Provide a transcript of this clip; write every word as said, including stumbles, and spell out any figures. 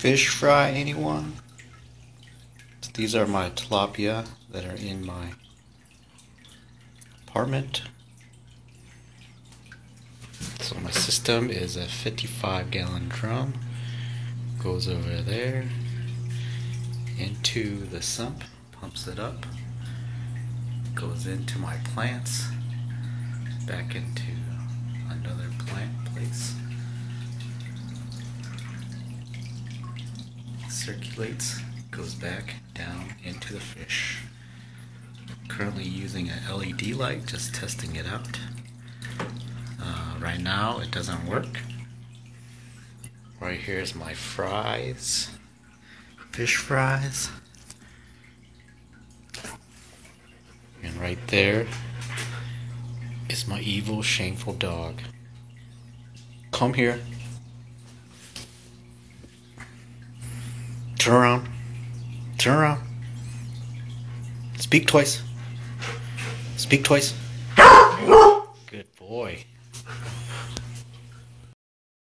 fish fry anyone? So these are my tilapia that are in my apartment. So my system is a fifty-five gallon drum, goes over there into the sump, pumps it up, goes into my plants, back into another plant place, circulates, goes back down into the fish. Currently using an L E D light, just testing it out. Uh, right now it doesn't work. Right here is my fries, fish fries. And right there is my evil, shameful dog. Come here. Turn around. Turn around. Speak twice. Speak twice. Good boy.